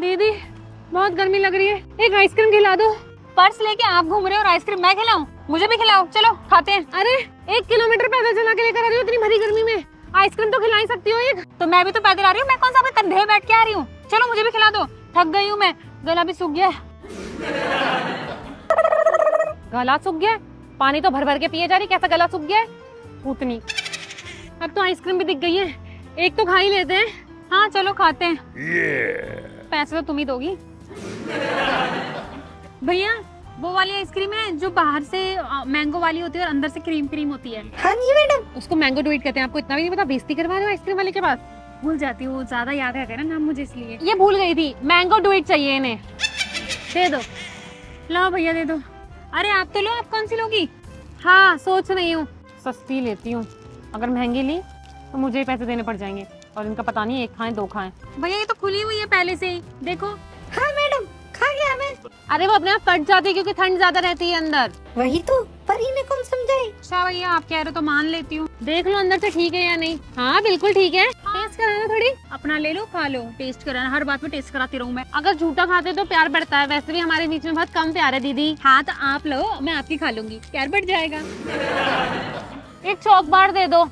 दीदी बहुत गर्मी लग रही है, एक आइसक्रीम खिला दो। पर्स लेके आप घूम रहे हो और आइसक्रीम मैं खिलाऊं? मुझे भी खिलाओ, चलो खाते हैं। अरे 1 किलोमीटर पैदल चला के लेकर आ रही हो इतनी भरी गर्मी में, आइसक्रीम तो खिला ही सकती हो एक। तो मैं भी तो पैदल आ रही हूँ, मैं कौन सा कंधे बैठ के आ रही हूँ। चलो मुझे भी खिला दो, थक गई हूँ मैं, गला भी सूख गया। गला सूख गया? पानी तो भर भर के पिए जा रही, कैसा गला सूख गया उतनी। अब तो आइसक्रीम भी दिख गई है, एक तो खा ही लेते हैं। हाँ चलो खाते हैं। पैसे तो तुम ही दोगी। भैया वो वाली आइसक्रीम है जो बाहर से मैंगो वाली होती है और अंदर से क्रीम होती है। हाँ जी मैडम, उसको मैंगो डुइट कहते हैं। आपको इतना भी नहीं पता, बेइज्जती करवा रहे हो आइसक्रीम वाले के पास। भूल जाती हूँ, ज्यादा याद रहता है ना नाम मुझे, इसलिए। ये भूल गई थी, मैंगो डुइट चाहिए इन्हें। दे दो, लो भैया दे दो। अरे आप तो लो, आप कौन सी लोगी? हाँ सोच रही हूँ, सस्ती लेती हूँ, अगर महंगी ली तो मुझे पैसे देने पड़ जाएंगे। और इनका पता नहीं एक खाएं दो खाएं। भैया ये तो खुली हुई है पहले से ही, देखो। हाँ मैडम खा गया मैं। अरे वो अपने आप कट जाती है क्योंकि ठंड ज्यादा रहती है अंदर। वही तो, पर इन्हें कौन समझाए। अच्छा भैया आप कह रहे हो तो मान लेती हूँ, देख लो अंदर से ठीक है या नहीं। हाँ बिल्कुल ठीक है। टेस्ट कराना, थोड़ी अपना ले लो खा लो। टेस्ट कराना, हर बात में टेस्ट कराती रहूँ मैं। अगर झूठा खाते तो प्यार बढ़ता है, वैसे भी हमारे बीच में बहुत कम प्यार है दीदी। हाँ तो आप लो, मैं आपकी खा लूंगी, प्यार बढ़ जाएगा। एक चॉकबार दे दो।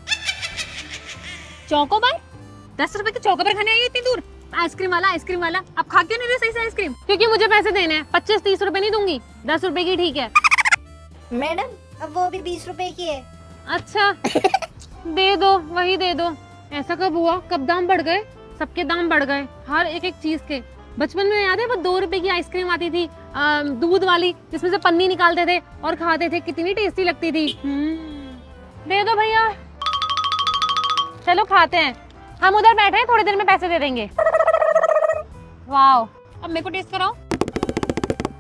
चॉकोबार? 10 रुपए की चौकोबार खाने आई इतनी दूर? आइसक्रीम वाला आइसक्रीम वाला, अब खा क्यों नहीं रहे सही से आइसक्रीम? क्योंकि मुझे पैसे देने हैं, 25-30 रुपए नहीं दूंगी, 10 रुपए की ठीक है। मैडम अब वो भी 20 रुपए की है। अच्छा दे दो, वही दे दो। ऐसा कब हुआ, कब दाम बढ़ गए, सबके दाम बढ़ गए हर एक एक चीज के। बचपन में याद है वो 2 रुपए की आइसक्रीम आती थी दूध वाली, जिसमें से पन्नी निकालते थे और खाते थे, कितनी टेस्टी लगती थी। दे दो भैया, चलो खाते हैं। हम उधर बैठे हैं, थोड़ी देर में पैसे दे देंगे। वाओ, अब मेरे को टेस्ट कराओ।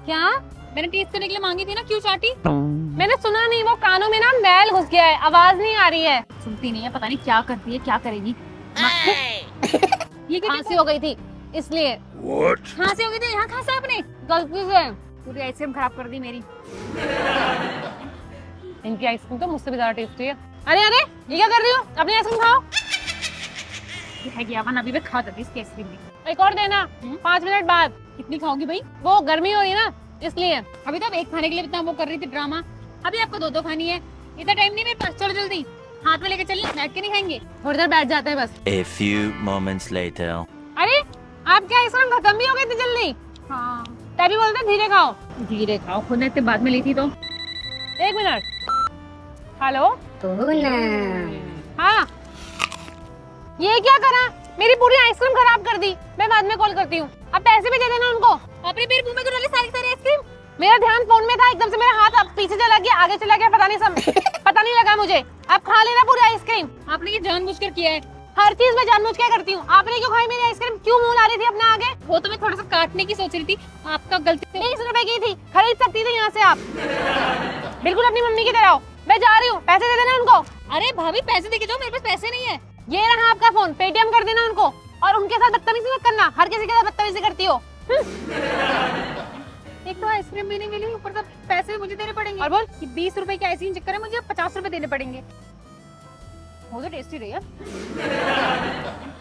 क्या मैंने टेस्ट करने के लिए मांगी थी ना, क्यों चाटी? मैंने सुना नहीं, वो कानों में ना मैल घुस गया है, आवाज नहीं आ रही है, सुनती नहीं है, पता नहीं क्या करती है क्या करेगी। ये खांसी हो गई थी इसलिए। खांसी हो गई थी, यहाँ खांसा आपने गलती से, पूरी आइसक्रीम खराब कर दी मेरी। इनकी आइसक्रीम तो मुझसे भी ज्यादा टेस्टी है। अरे अरे ये क्या कर रही हो, अपनी आइसक्रीम खाओ। अभी मैं खा देती इसकी आइसक्रीम भी। एक और देना 5 मिनट बाद। कितनी खाओगी भाई? वो गर्मी हो रही है ना इसलिए। अभी तो आप एक खाने के लिए इतना वो कर रही थी ड्रामा, अभी आपको 2-2 खानी है, इतना टाइम नहीं मेरे पास। चलो जल्दी, हाथ में लेके चलिए, बैठ के नहीं खाएंगे, थोड़ी देर बैठ जाते हैं बस। A few moments later. अरे आपकी आइसक्रीम खत्म भी हो गई इतनी जल्दी? हाँ तभी बोलते धीरे खाओ, धीरे खाओ, खुद ने इतने बाद में ली थी तो। 1 मिनट। हेलो हाँ, ये क्या करा, मेरी पूरी आइसक्रीम खराब कर दी। मैं बाद में कॉल करती हूँ, अब पैसे भी दे देना उनको। अपने पेड़ मुंह में डाली सारी आइसक्रीम। मेरा ध्यान फोन में था, एकदम से मेरा हाथ अब पीछे चला गया, आगे चला गया, पता नहीं पता नहीं लगा मुझे। अब खा लेना पूरी आइसक्रीम। आपने ये जानबूझकर किया है। हर चीज मैं जानबूझ के करती हूँ। आपने क्यों खाई मेरी आइसक्रीम, क्यों मुँह ला रही थी अपना आगे? वो तो मैं थोड़ा सा काटने की सोच रही थी, आपका गलती से। 20 रुपए की थी, खरीद सकती थी यहाँ से आप। बिल्कुल अपनी मम्मी की तरह हो। मैं जा रही हूँ, पैसे दे देना उनको। अरे भाभी पैसे देके जाओ, मेरे पास पैसे नहीं है। ये रहा आपका फोन, पेटीएम कर देना उनको। और उनके साथ बदतमीजी मत करना, हर किसी के साथ बदतमीजी करती हो। एक तो आइसक्रीम भी नहीं मिली, ऊपर से पैसे भी मुझे देने पड़ेंगे। और बोल कि 20 रुपए की आइसक्रीम चक्कर है मुझे 50 रुपए देने पड़ेंगे। वो तो टेस्टी रही है।